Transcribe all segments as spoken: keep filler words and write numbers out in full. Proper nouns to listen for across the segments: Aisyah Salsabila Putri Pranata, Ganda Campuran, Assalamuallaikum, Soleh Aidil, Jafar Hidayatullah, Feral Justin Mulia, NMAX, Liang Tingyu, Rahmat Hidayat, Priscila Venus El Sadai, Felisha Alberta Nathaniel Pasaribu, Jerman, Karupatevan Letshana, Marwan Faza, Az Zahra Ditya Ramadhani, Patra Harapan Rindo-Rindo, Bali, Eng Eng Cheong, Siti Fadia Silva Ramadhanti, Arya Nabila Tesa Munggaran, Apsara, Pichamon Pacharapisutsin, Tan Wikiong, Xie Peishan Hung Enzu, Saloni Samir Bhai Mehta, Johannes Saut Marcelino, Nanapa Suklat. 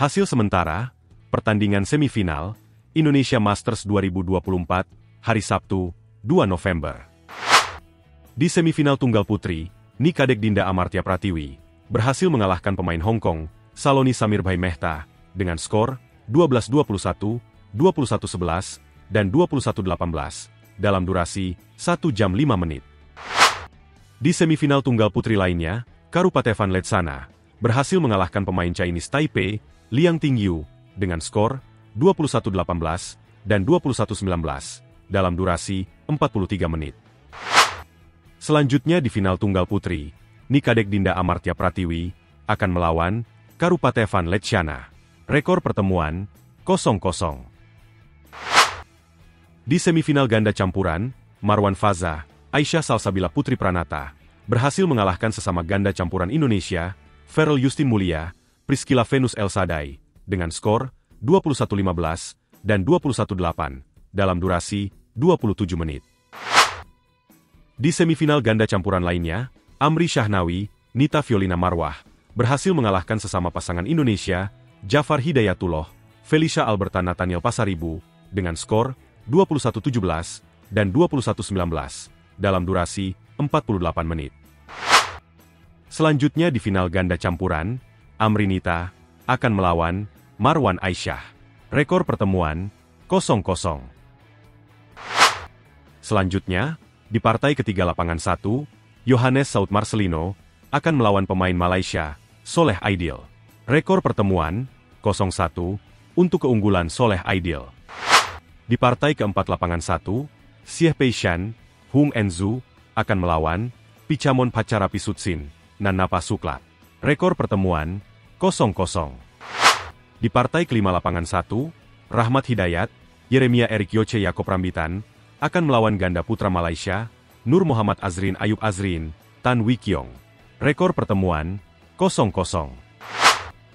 Hasil sementara, pertandingan semifinal, Indonesia Masters dua ribu dua puluh empat, hari Sabtu, dua November. Di semifinal tunggal putri, Ni Kadek Dinda Amartya Pratiwi berhasil mengalahkan pemain Hong Kong, Saloni Samir Bhai Mehta, dengan skor dua belas dua puluh satu, dua puluh satu sebelas, dan dua puluh satu delapan belas, dalam durasi satu jam lima menit. Di semifinal tunggal putri lainnya, Karupatevan Letshana berhasil mengalahkan pemain Chinese Taipei, Liang Tingyu, dengan skor dua puluh satu delapan belas dan dua puluh satu sembilan belas dalam durasi empat puluh tiga menit. Selanjutnya di final tunggal putri, Ni Kadek Dinda Amartya Pratiwi akan melawan Karupatevan Letshana. Rekor pertemuan nol nol. Di semifinal ganda campuran, Marwan Faza, Aisyah Salsabila Putri Pranata berhasil mengalahkan sesama ganda campuran Indonesia, Feral Justin Mulia, Priscila Venus El Sadai, dengan skor dua puluh satu lima belas dan dua puluh satu delapan dalam durasi dua puluh tujuh menit. Di semifinal ganda campuran lainnya, Amri Syahnawi, Nita Fiolina Marwah berhasil mengalahkan sesama pasangan Indonesia, Jafar Hidayatullah, Felisha Alberta Nathaniel Pasaribu, dengan skor dua puluh satu tujuh belas dan dua puluh satu sembilan belas dalam durasi empat puluh delapan menit. Selanjutnya di final ganda campuran, Amri Nita akan melawan Marwan Aisyah. Rekor pertemuan nol nol. Selanjutnya, di partai ketiga lapangan satu, Johannes Saut Marcelino akan melawan pemain Malaysia, Soleh Aidil. Rekor pertemuan nol satu untuk keunggulan Soleh Aidil. Di partai keempat lapangan satu, Xie Peishan Hung Enzu akan melawan Pichamon Pacharapisutsin, Nanapa Suklat. Rekor pertemuan nol nol. Di partai kelima lapangan satu, Rahmat Hidayat, Yeremia Erick Yoce Yaakob Rambitan, akan melawan ganda putra Malaysia, Nur Muhammad Azrin Ayub Azrin, Tan Wikiong. Rekor pertemuan nol nol.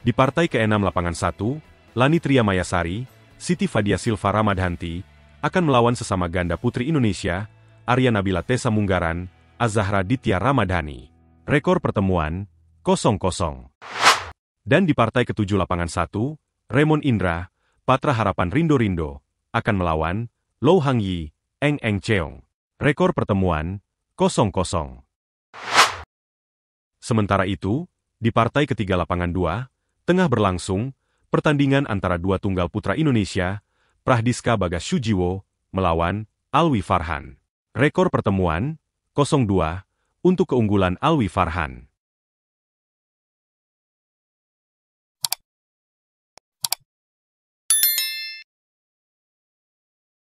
Di partai keenam lapangan satu, Lanitria Mayasari, Siti Fadia Silva Ramadhanti, akan melawan sesama ganda putri Indonesia, Arya Nabila Tesa Munggaran, Az Zahra Ditya Ramadhani. Rekor pertemuan nol nol. Dan di partai ketujuh lapangan satu, Remon Indra, Patra Harapan Rindo-Rindo, akan melawan Lou Hangyi, Eng Eng Cheong. Rekor pertemuan nol nol. Sementara itu, di partai ketiga lapangan dua, tengah berlangsung pertandingan antara dua tunggal putra Indonesia, Pradiska Bagas Sujiwo melawan Alwi Farhan. Rekor pertemuan nol dua untuk keunggulan Alwi Farhan.